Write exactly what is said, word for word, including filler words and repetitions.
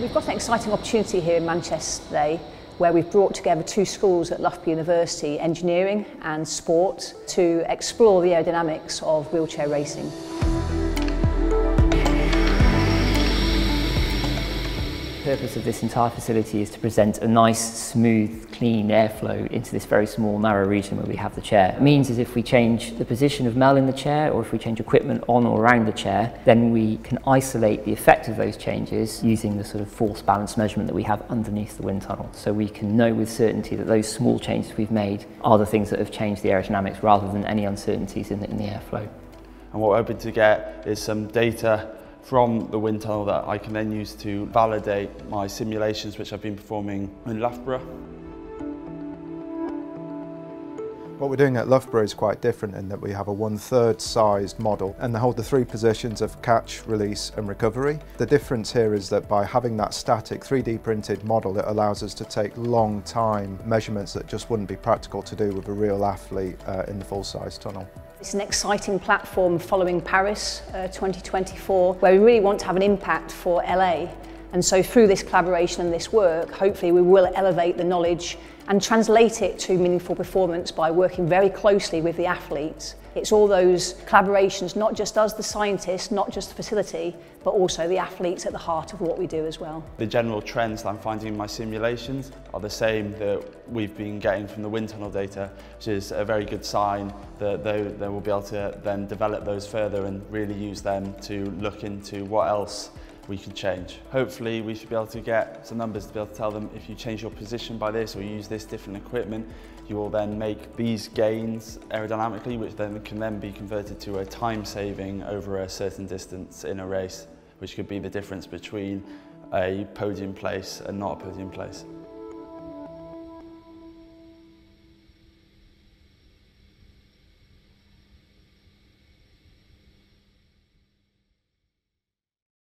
We've got an exciting opportunity here in Manchester today, where we've brought together two schools at Loughborough University, engineering and sport, to explore the aerodynamics of wheelchair racing. The purpose of this entire facility is to present a nice, smooth, clean airflow into this very small, narrow region where we have the chair. It means is if we change the position of Mel in the chair, or if we change equipment on or around the chair, then we can isolate the effect of those changes using the sort of force balance measurement that we have underneath the wind tunnel. So we can know with certainty that those small changes we've made are the things that have changed the aerodynamics rather than any uncertainties in the, in the airflow. And what we're hoping to get is some data from the wind tunnel that I can then use to validate my simulations which I've been performing in Loughborough. What we're doing at Loughborough is quite different in that we have a one-third sized model and they hold the three positions of catch, release and recovery. The difference here is that by having that static three D printed model, it allows us to take long time measurements that just wouldn't be practical to do with a real athlete uh, in the full-size tunnel. It's an exciting platform following Paris uh, twenty twenty-four, where we really want to have an impact for L A. And so through this collaboration and this work, hopefully we will elevate the knowledge and translate it to meaningful performance by working very closely with the athletes. It's all those collaborations, not just us, the scientists, not just the facility, but also the athletes at the heart of what we do as well. The general trends that I'm finding in my simulations are the same that we've been getting from the wind tunnel data, which is a very good sign that they, they will be able to then develop those further and really use them to look into what else we can change. Hopefully we should be able to get some numbers to be able to tell them if you change your position by this or you use this different equipment, you will then make these gains aerodynamically, which then can then be converted to a time saving over a certain distance in a race, which could be the difference between a podium place and not a podium place.